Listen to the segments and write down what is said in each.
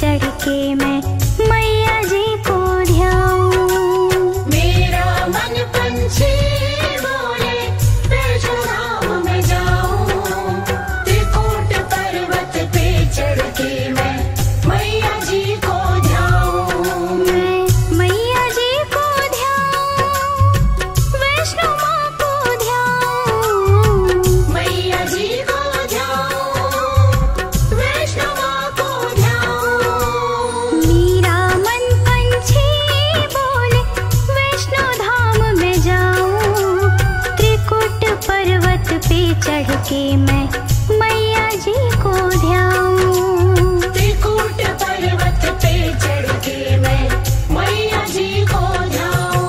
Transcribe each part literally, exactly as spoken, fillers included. चढ़ के मैं मैया जी को ध्याऊं। मेरा मन पंछी बोले राम में जाऊं, त्रिकूट पर्वत पे चढ़ के मैं मैया जी को ध्याऊं। मैं मैया जी को ध्याऊं, वैष्णो मां को ध्याऊं, मैया जी को ध्याऊं, वैष्णो मां को ध्याऊं। मेरा मन पंछी बोले वैष्णो धाम में जाऊं, त्रिकूट पर्वत पे चढ़ के मैं मैया जी को ध्याऊं। त्रिकूट पर्वत पे चढ़ के मैं मैया जी को ध्याऊं।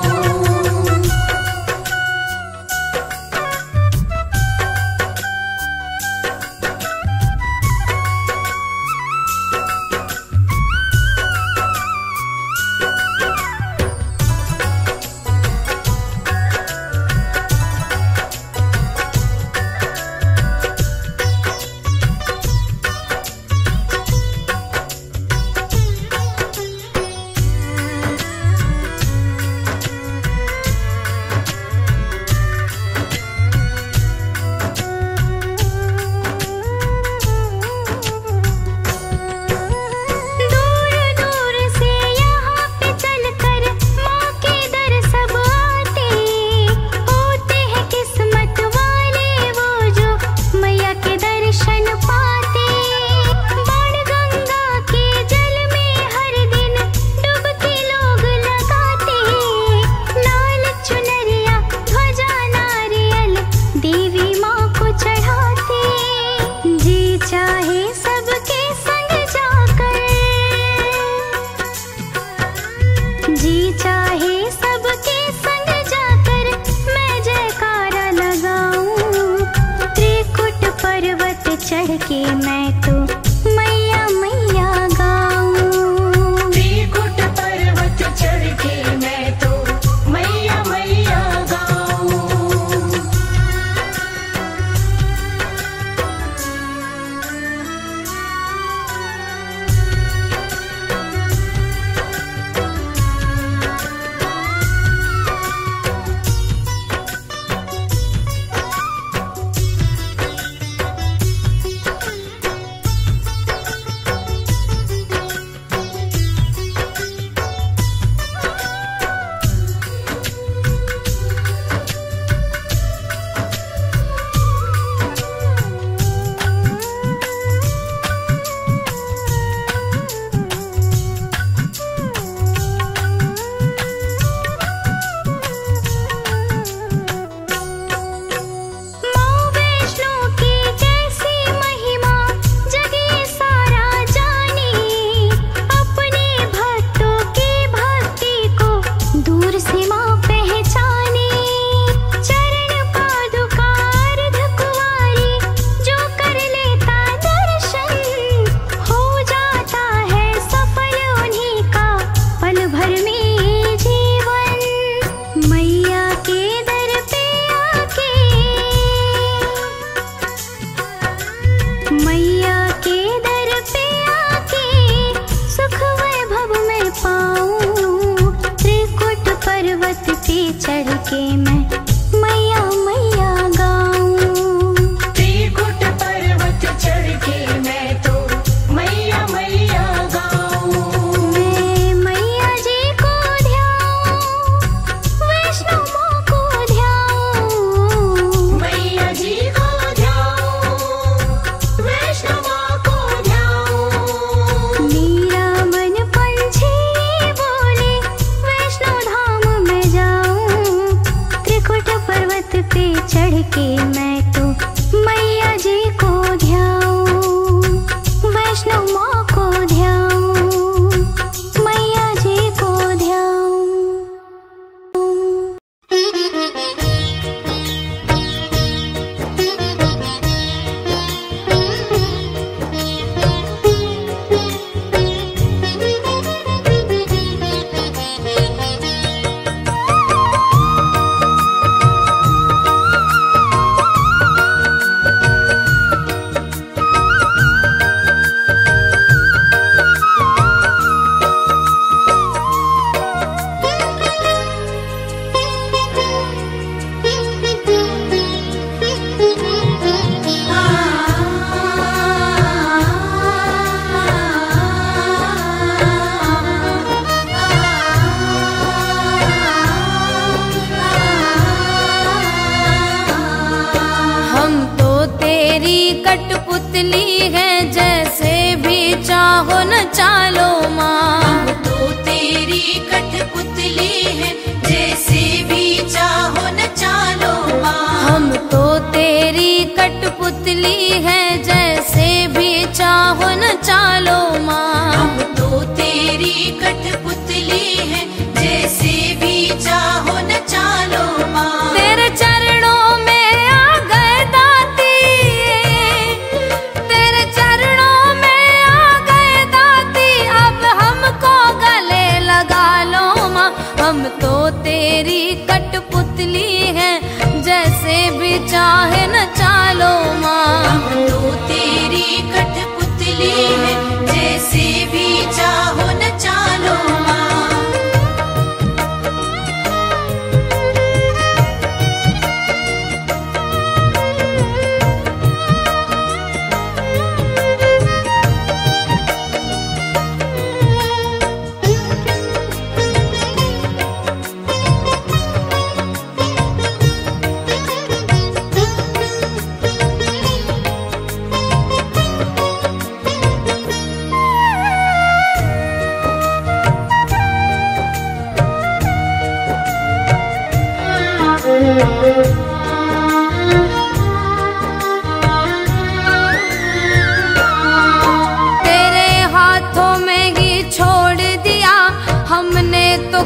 दूर दूर से यहाँ पे चलकर माँ के दर सब आते, होते हैं किस्मत वाले वो जो मैया के दर्शन पाते। बाण गंगा के जल में हर दिन डुबकी लोग लगाते, लाल चुनरिया ध्वजा नारियल देवी माँ को चढ़ाते। जी चाहे सबके संग जाकर, जी चाहे सबके संग जाकर मैं जयकारा लगाऊं। त्रिकुट पर्वत चढ़ के मैं तो मैया मैया गाऊं। त्रिकूट पर्वत चढ़ के मैं तो मैया मैया गाऊं। चालो माँ, हम तो तेरी कठपुतली हैं, जैसे भी चाहो न चालो माँ। हम तो तेरी कठपुतली हैं, जैसे भी चाहो न चालो माँ। हम तो तेरी कठपुतली हैं, जैसे भी चाहो न चालो माँ। तेरे चरणों में आ गए दाती, तेरे चरणों में आ गए दाती, अब हमको गले लगा लो माँ। हम तो तेरी कठपुतली हैं, जैसे भी चाहे न चालो माँ। हम तो तेरी कठपुतली हैं, जैसे भी चाहो न चालो माँ।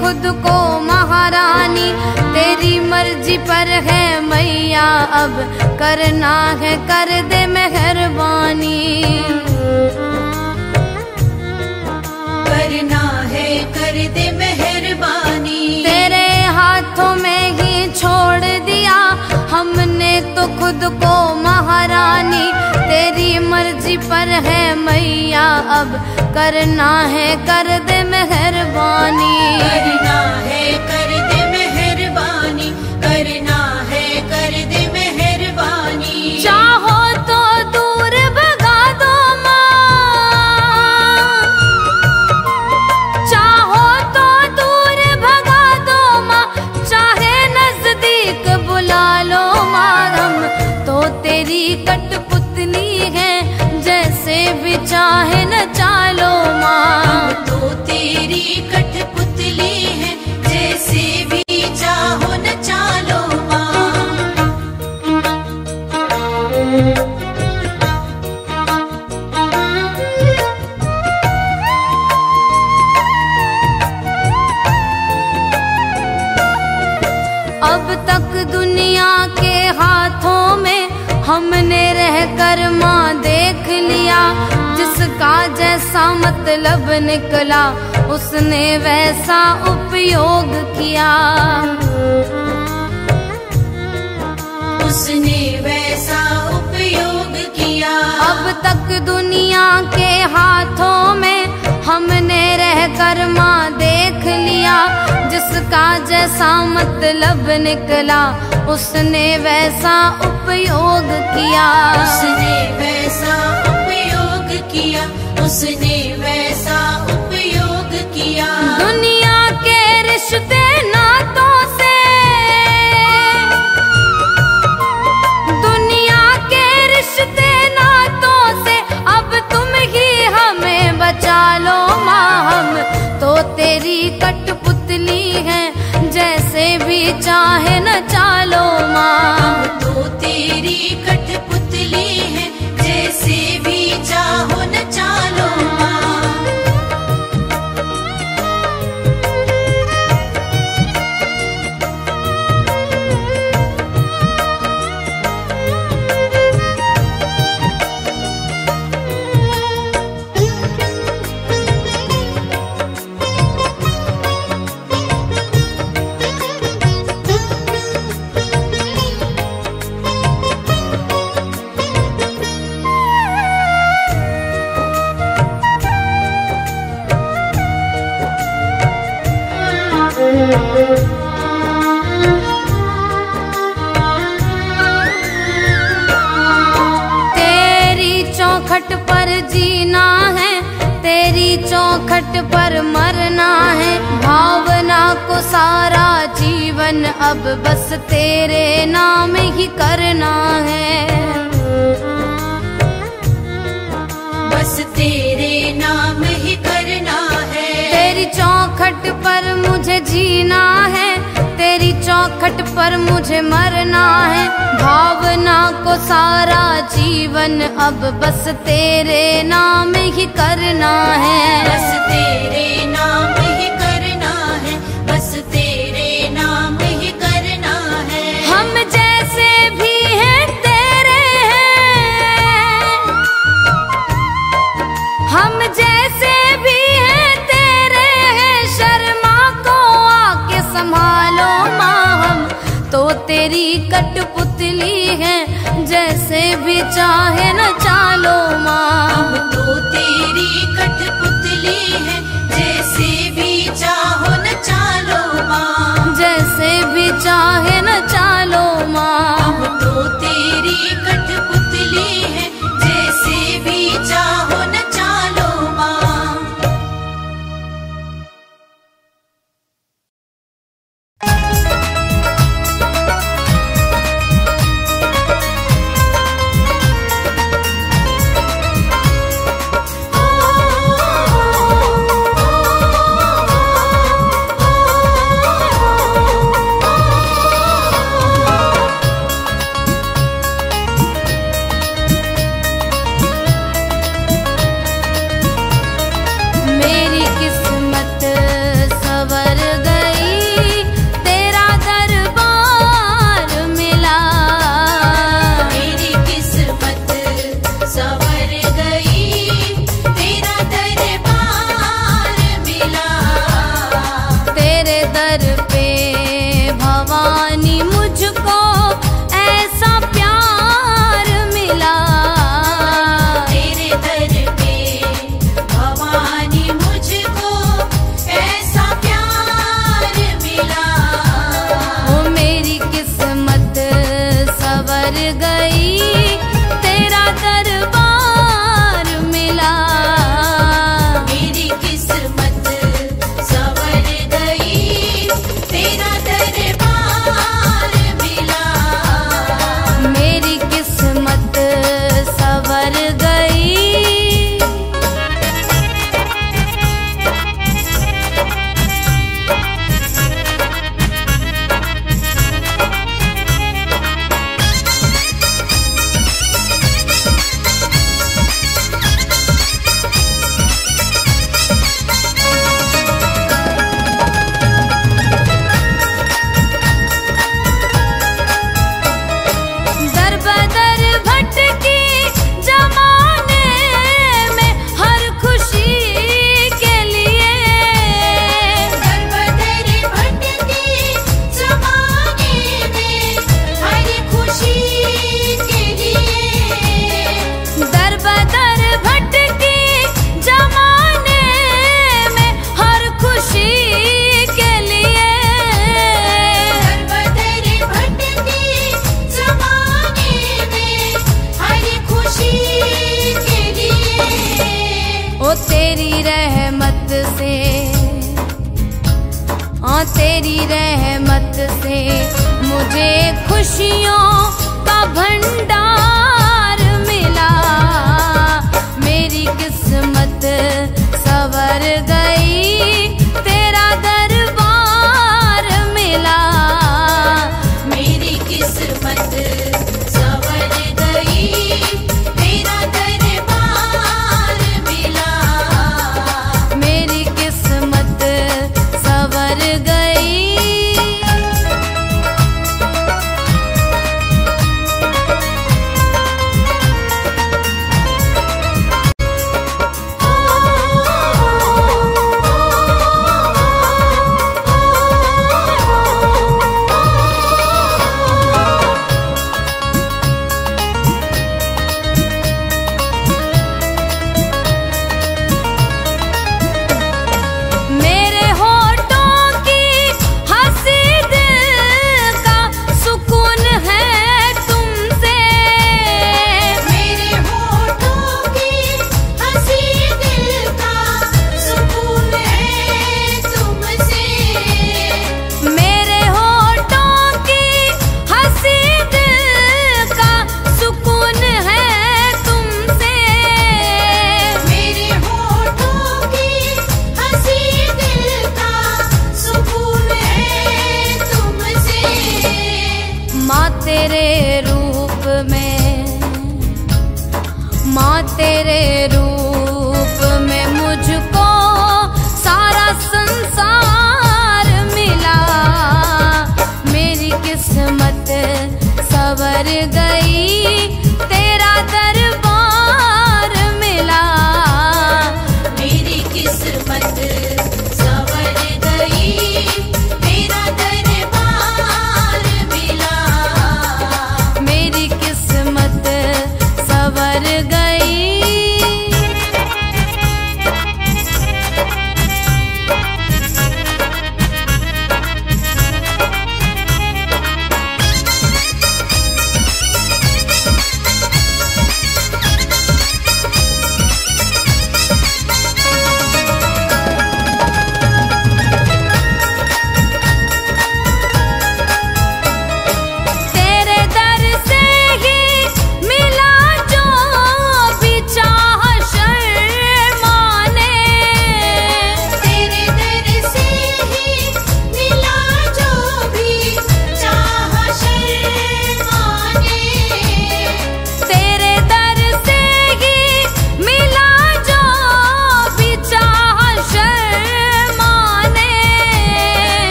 खुद को महारानी तेरी मर्जी पर है मैया, अब करना है कर दे मेहरबानी। करना है कर दे मेहरबानी। तेरे हाथों में ही छोड़ दिया हमने तो खुद को महारानी, तेरी मर्जी पर है मैया, अब करना है कर दे मेहरबानी। करना है कर दे मेहरबानी। करना है कर दे मेहरबानी। चाहो तो दूर भगा दो माँ, चाहो तो दूर भगा दो माँ, चाहे नजदीक बुला लो माँ। हम तो तेरी कठपुतली है, जैसे भी चाहे न चालो माँ। हम तो तेरी कठपुतली है, जैसे भी चाहो न चालो माँ। अब तक दुनिया के हाथों में हमने रहकर माँ देख लिया, जिसका जैसा मतलब निकला उसने वैसा उपयोग किया। उसने वैसा उपयोग किया। अब तक दुनिया के हाथों में हमने रहकर माँ देख लिया, जिसका जैसा मतलब निकला उसने वैसा उपयोग किया। उसने वैसा उपयोग किया। उसने वैसा उपयोग किया। दुनिया के रिश्ते नातों से, दुनिया के रिश्ते नातों से, अब तुम ही हमें बचा लो माँ। हम तो तेरी कठपुतली हैं, जैसे भी चाहे न चालो माँ। हम तो तेरी कठपुतली हैं, जैसे भी चाहो न चालो माँ। खट पर मरना है, भावना को सारा जीवन अब बस तेरे नाम ही करना है। बस तेरे नाम ही चौखट पर मुझे जीना है, तेरी चौखट पर मुझे मरना है। भावना को सारा जीवन अब बस तेरे नाम ही करना है, बस तेरे नाम ही करना है, बस तेरे नाम ही करना है। हम जैसे भी हैं तेरे हैं, हम जैसे भी हैं तेरे हैं। शर्मा को आके संभालो माँ, हम तो तेरी कठपुतली हैं, जैसे भी चाहे न चालो माँ। हम तो तेरी कठपुतली हैं, जैसे भी चाहो न चालो माँ, जैसे भी चाहे न चालो माँ। हम तो तेरी कठपुतली हैं, जैसे भी चाहो न चालो माँ। तेरी रहमत से मुझे खुशियों का भंडार मिला। मेरी किस्मत संवर गई, तेरा दरबार मिला। मेरी किस्मत संवर गई, तेरा दरबार मिला। मेरी किस्मत संवर गई।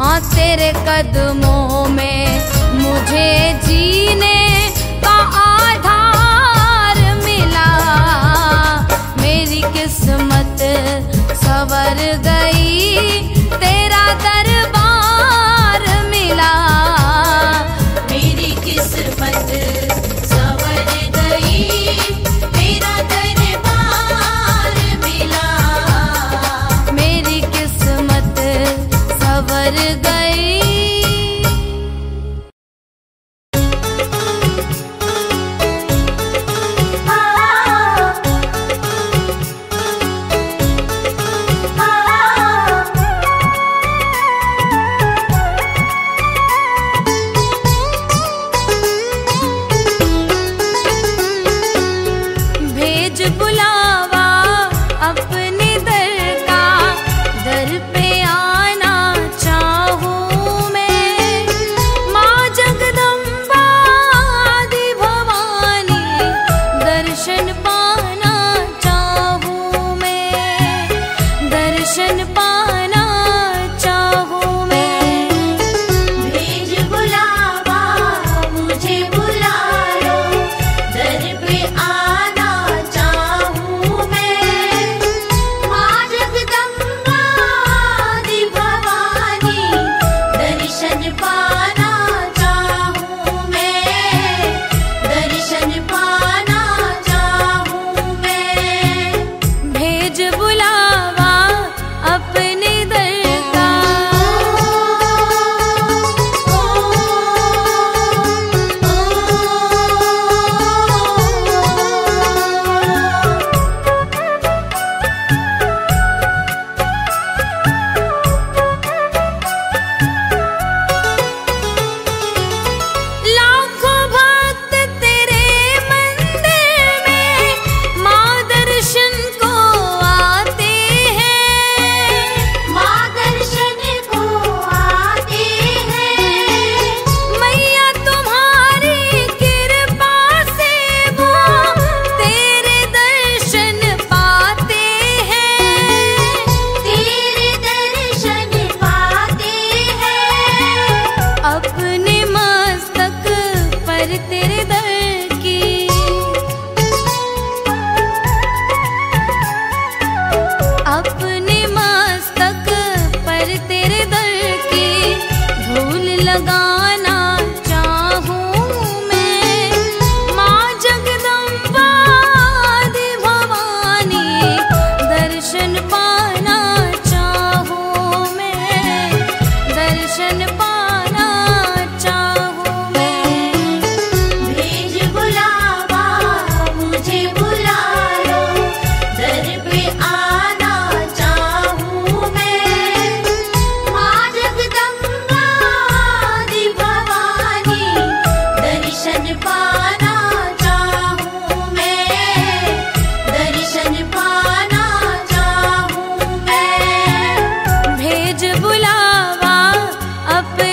और तेरे कदमों में मुझे जीने का आधार मिला। मेरी किस्मत संवर गई, तेरा दरबार मिला। मेरी किस्मत संवर गई, तेरा दरबार मिला। मेरी किस्मत संवर गई। अब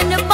दर्शन।